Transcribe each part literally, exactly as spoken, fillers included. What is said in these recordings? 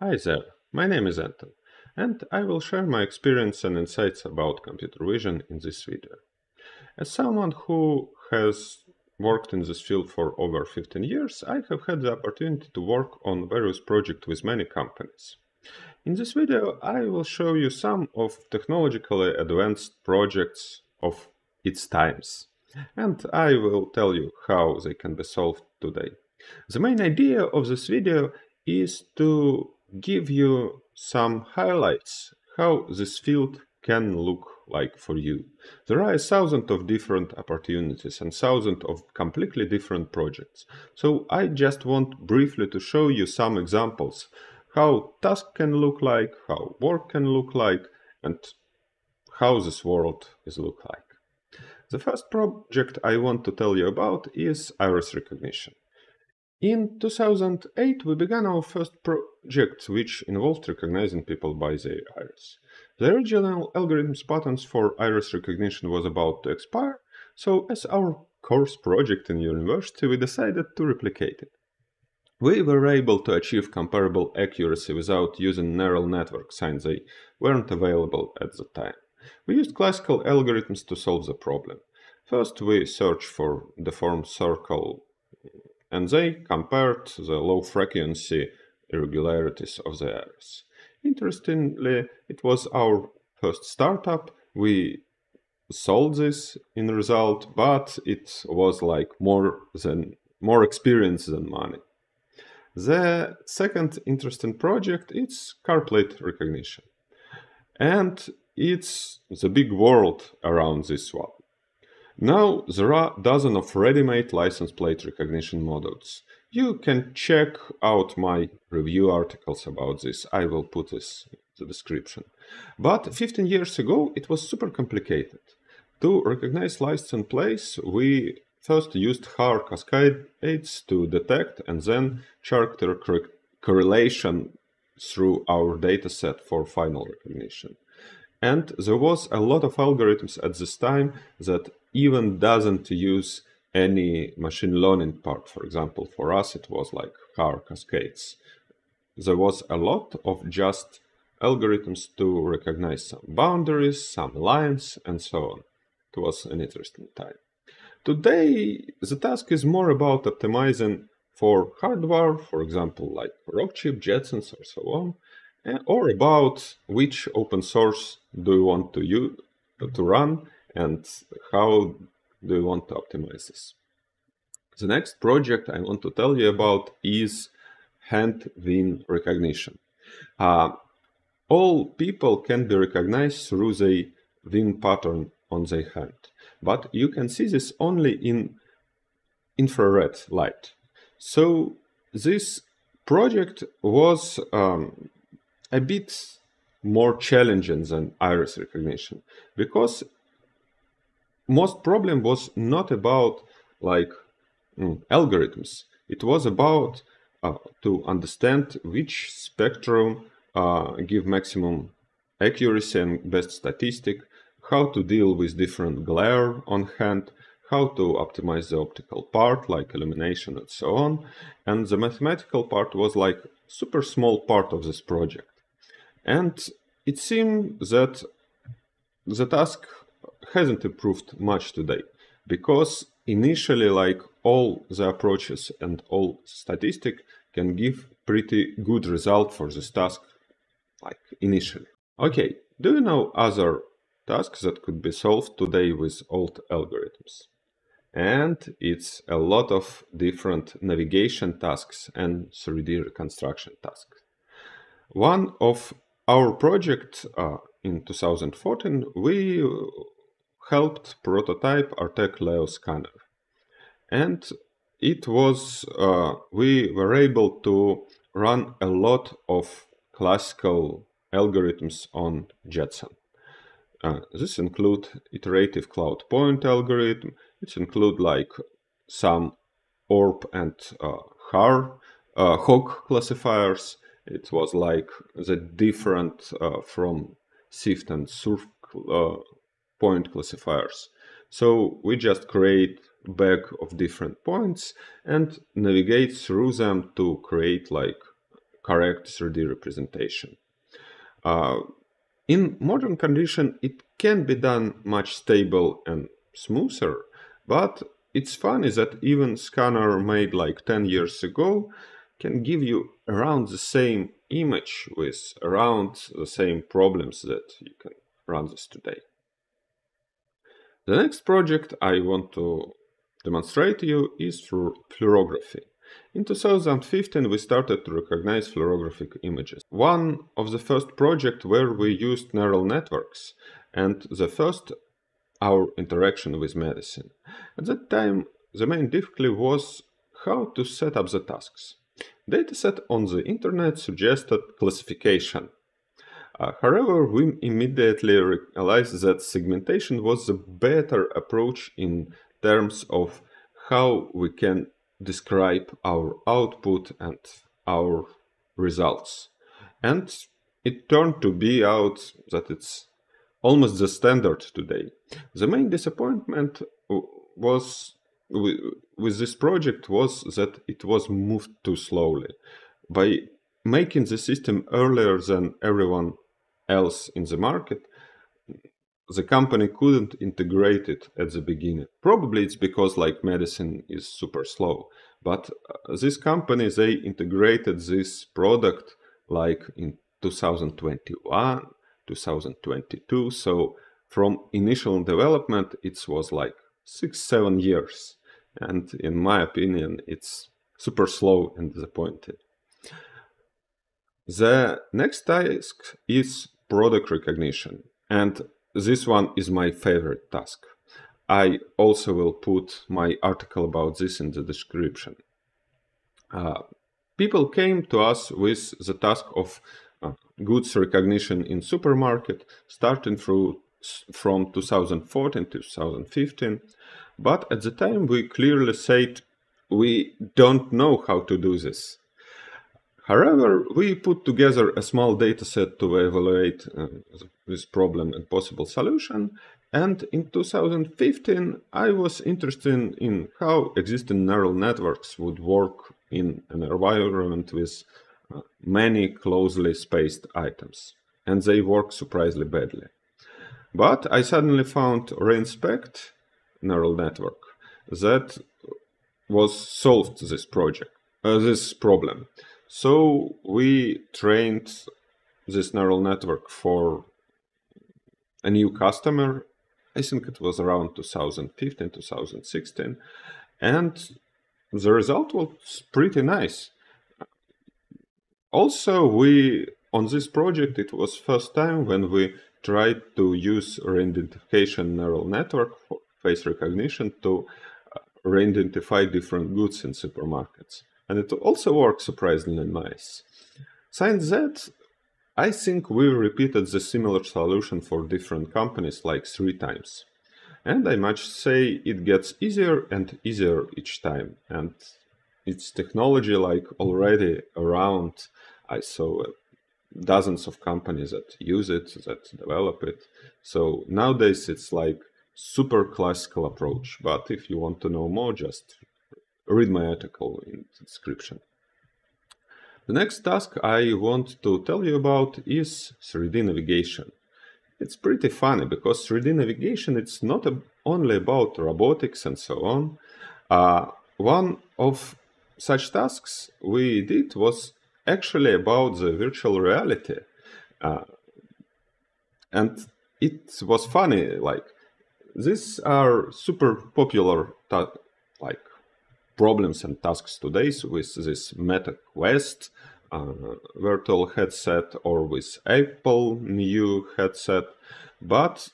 Hi there, my name is Anton, and I will share my experience and insights about computer vision in this video. As someone who has worked in this field for over fifteen years, I have had the opportunity to work on various projects with many companies. In this video, I will show you some of technologically advanced projects of its times, and I will tell you how they can be solved today. The main idea of this video is to give you some highlights how this field can look like for you. There are thousands of different opportunities and thousands of completely different projects. So I just want briefly to show you some examples how task can look like, how work can look like, and how this world is look like. The first project I want to tell you about is iris recognition. In two thousand eight, we began our first project, which involved recognizing people by their iris. The original algorithm's patents for iris recognition was about to expire, so as our course project in university, we decided to replicate it. We were able to achieve comparable accuracy without using neural networks, since they weren't available at the time. We used classical algorithms to solve the problem. First, we searched for the deformed circle, and they compared the low-frequency irregularities of the iris. Interestingly, it was our first startup. We solved this in result, but it was like more than more experience than money. The second interesting project is car plate recognition, and it's the big world around this one. Now there are dozens of ready-made license plate recognition models. You can check out my review articles about this. I will put this in the description. But fifteen years ago, it was super complicated. To recognize license plates, we first used H A R cascades to detect and then character correlation through our dataset for final recognition. And there was a lot of algorithms at this time that even doesn't use any machine learning part. For example, for us, it was like H A R cascades. There was a lot of just algorithms to recognize some boundaries, some lines, and so on. It was an interesting time. Today, the task is more about optimizing for hardware, for example, like Rockchip, Jetson, or so on, or about which open source do you want to use, to run, and how do you want to optimize this. The next project I want to tell you about is hand vein recognition. Uh, all people can be recognized through the vein pattern on their hand, but you can see this only in infrared light. So this project was um, a bit more challenging than iris recognition, because most problem was not about like mm, algorithms. It was about uh, to understand which spectrum uh, give maximum accuracy and best statistic, how to deal with different glare on hand, how to optimize the optical part like illumination and so on. And the mathematical part was like super small part of this project. And it seemed that the task hasn't improved much today, because initially like all the approaches and all statistics can give pretty good result for this task, like initially. Okay, do you know other tasks that could be solved today with old algorithms? And it's a lot of different navigation tasks and three D reconstruction tasks. One of our project uh, in two thousand fourteen, we helped prototype Artec Leo Scanner. And it was, uh, we were able to run a lot of classical algorithms on Jetson. Uh, this include iterative cloud point algorithm. It include like some O R B and uh, H A R, uh, H O G classifiers. It was like the different uh, from SIFT and SURF uh, point classifiers. So we just create bag of different points and navigate through them to create like correct three D representation. Uh, in modern condition, it can be done much stable and smoother, but it's funny that even scanner made like ten years ago can give you around the same image with around the same problems that you can run this today. The next project I want to demonstrate to you is through fluorography. In two thousand fifteen, we started to recognize fluorographic images. One of the first projects where we used neural networks and the first our interaction with medicine. At that time, the main difficulty was how to set up the tasks. Dataset on the internet suggested classification. Uh, however, we immediately realized that segmentation was the better approach in terms of how we can describe our output and our results. And it turned to be out that it's almost the standard today. The main disappointment was with this project was that it was moved too slowly. By making the system earlier than everyone else in the market, the company couldn't integrate it at the beginning. Probably it's because like medicine is super slow, but uh, this company, they integrated this product like in two thousand twenty-one, two thousand twenty-two. So from initial development, it was like six, seven years. And in my opinion, it's super slow and disappointing. The next task is product recognition. And this one is my favorite task. I also will put my article about this in the description. Uh, people came to us with the task of uh, goods recognition in supermarket, starting through, from two thousand fourteen to two thousand fifteen. But at the time we clearly said, we don't know how to do this. However, we put together a small dataset to evaluate uh, this problem and possible solution. And in two thousand fifteen, I was interested in how existing neural networks would work in an environment with uh, many closely spaced items. And they work surprisingly badly. But I suddenly found Reinspect neural network that was solved this project, uh, this problem. So we trained this neural network for a new customer. I think it was around two thousand fifteen, two thousand sixteen. And the result was pretty nice. Also, we on this project, it was first time when we tried to use re-identification neural network for face recognition to re-identify different goods in supermarkets. And it also worked surprisingly nice. Since that, I think we repeated the similar solution for different companies like three times. And I must say it gets easier and easier each time. And it's technology like already around. I saw dozens of companies that use it, that develop it. So nowadays it's like super classical approach. But if you want to know more, just read my article in the description. The next task I want to tell you about is three D navigation. It's pretty funny because three D navigation, it's not a, only about robotics and so on. Uh, one of such tasks we did was actually about the virtual reality. Uh, and it was funny, like these are super popular like problems and tasks today with this MetaQuest uh, virtual headset or with Apple new headset. But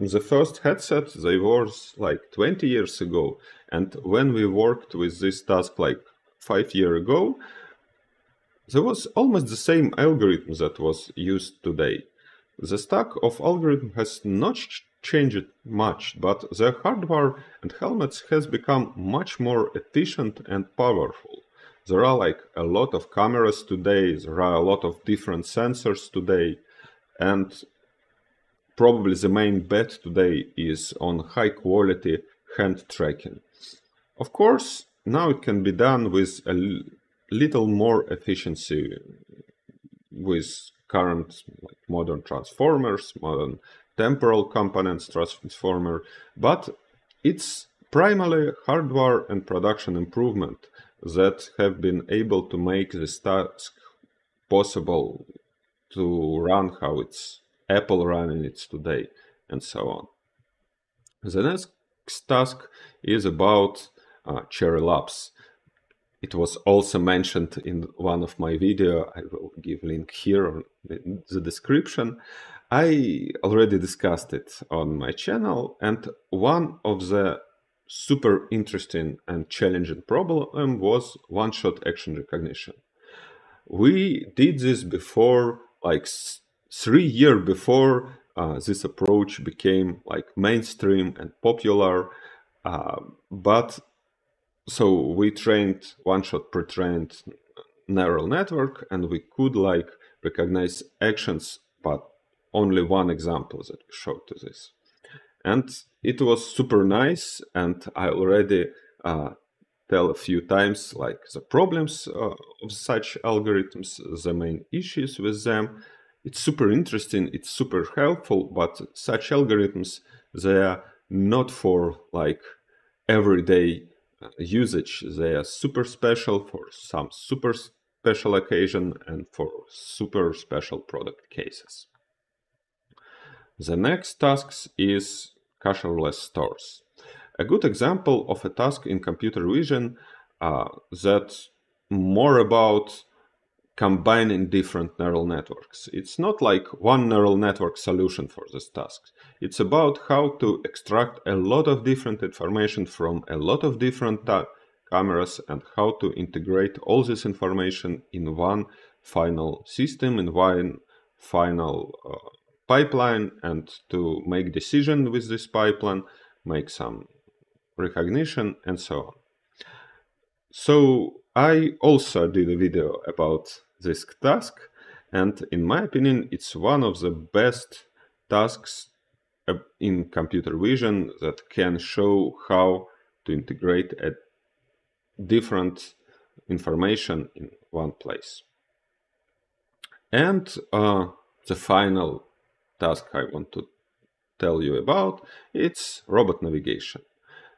the first headset, they were like twenty years ago. And when we worked with this task like five years ago, there was almost the same algorithm that was used today. The stack of algorithm has not changed much, but the hardware and helmets has become much more efficient and powerful. There are like a lot of cameras today, there are a lot of different sensors today, and probably the main bet today is on high quality hand tracking. Of course, now it can be done with a little more efficiency with current like, modern transformers, modern temporal components transformer, but it's primarily hardware and production improvement that have been able to make this task possible to run how it's Apple running it today, and so on. The next task is about uh, Cherry Labs. It was also mentioned in one of my video. I will give link here in the description. I already discussed it on my channel, and one of the super interesting and challenging problem was one-shot action recognition. We did this before, like three years before uh, this approach became like mainstream and popular, uh, but so we trained one-shot pre-trained neural network, and we could like recognize actions, but only one example that we showed to this. And it was super nice, and I already uh, tell a few times like the problems uh, of such algorithms, the main issues with them. It's super interesting, it's super helpful, but such algorithms, they are not for like everyday usage. They are super special for some super special occasion and for super special product cases. The next task is cachorless stores. A good example of a task in computer vision uh, that's more about combining different neural networks. It's not like one neural network solution for this task. It's about how to extract a lot of different information from a lot of different cameras and how to integrate all this information in one final system, in one final uh, pipeline, and to make decision with this pipeline, make some recognition, and so on. So I also did a video about this task, and in my opinion, it's one of the best tasks in computer vision that can show how to integrate a different information in one place. And uh, the final task I want to tell you about, it's robot navigation.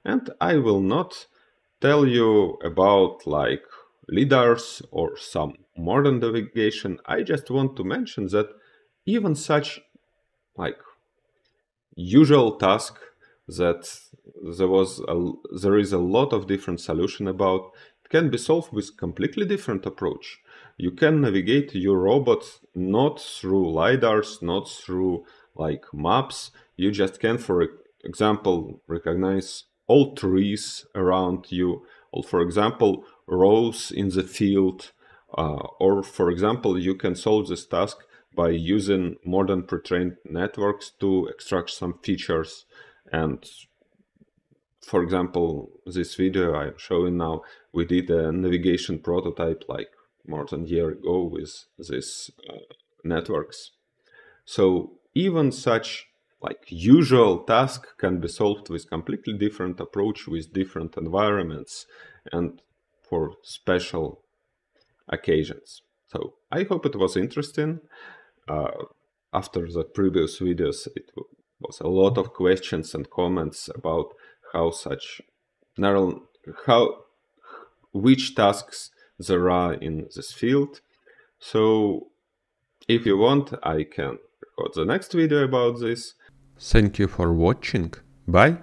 And I will not tell you about like lidars or some modern navigation. I just want to mention that even such like usual task that there was a, there is a lot of different solution about, it can be solved with completely different approach. You can navigate your robot not through lidars, not through like maps. You just can, for example, recognize all trees around you, or for example, rows in the field, uh, or for example, you can solve this task by using modern pre-trained networks to extract some features. And for example, this video I'm showing now, we did a navigation prototype like more than a year ago with these uh, networks. So even such like usual task can be solved with completely different approach, with different environments and for special occasions. So I hope it was interesting. Uh, after the previous videos, it was a lot of questions and comments about how such neural, how, which tasks there are in this field. So if you want, I can record the next video about this. Thank you for watching. Bye.